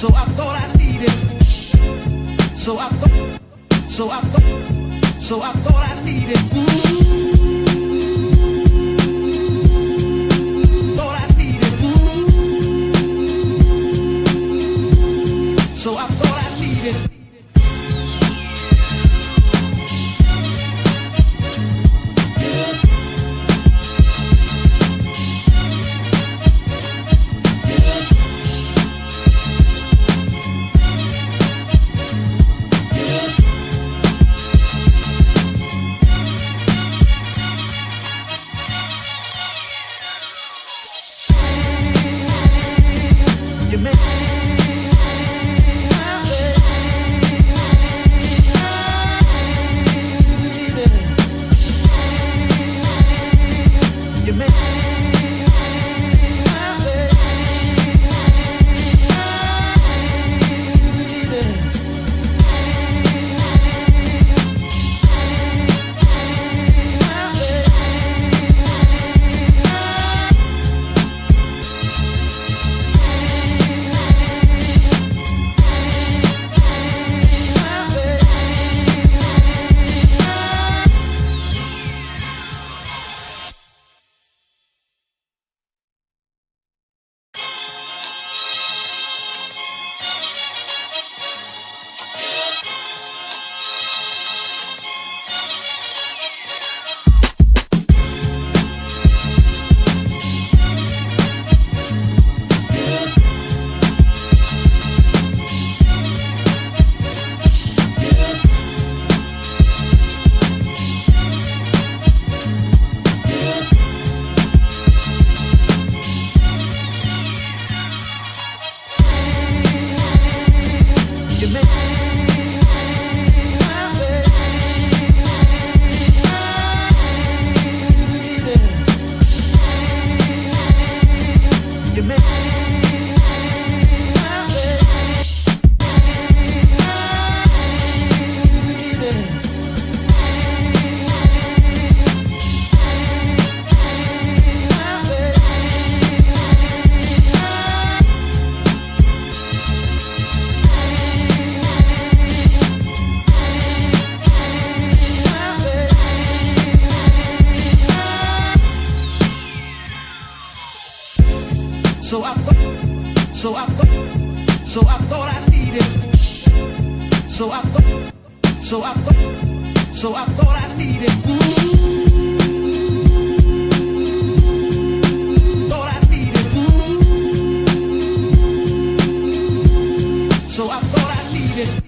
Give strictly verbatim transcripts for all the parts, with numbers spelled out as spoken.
So I thought I needed. So I thought. So I thought. So I thought I needed. Ooh. So I thought, so I thought, so I thought I needed. So I thought, so I thought, so I thought I needed. Ooh, thought I needed. Ooh, so I thought I needed.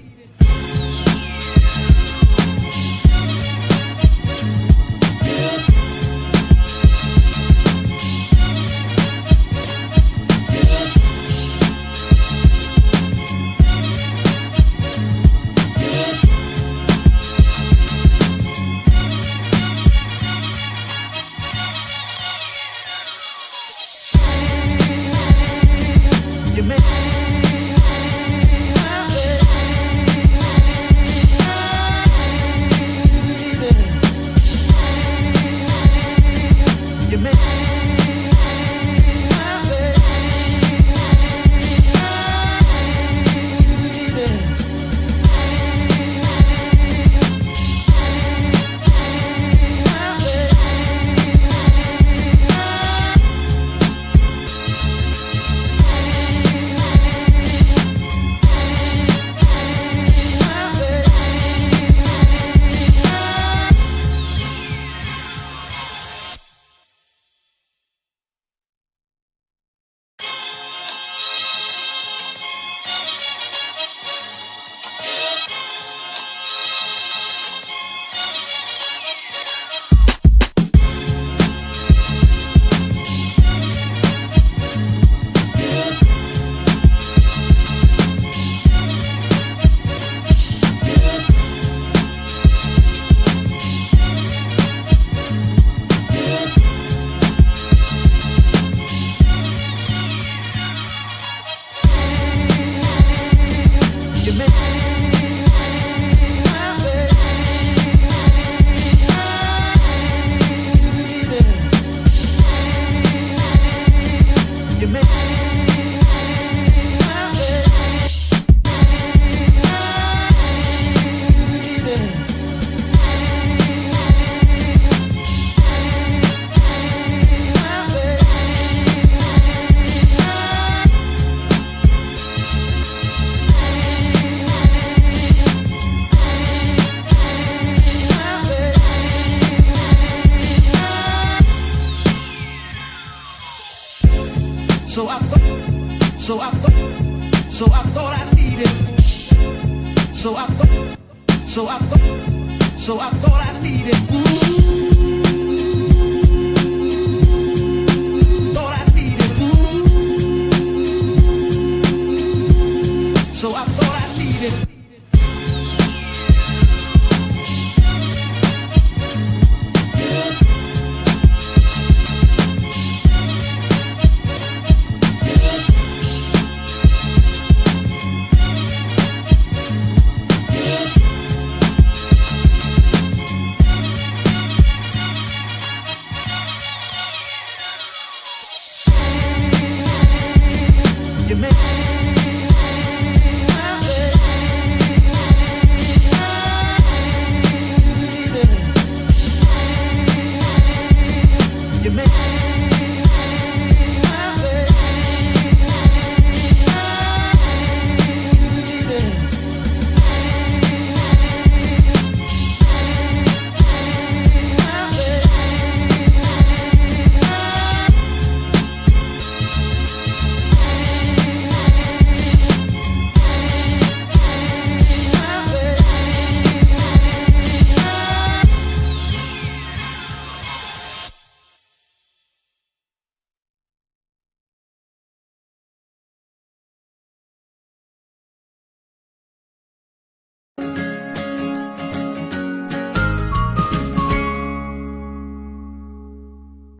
So I thought, so I thought I needed. Ooh.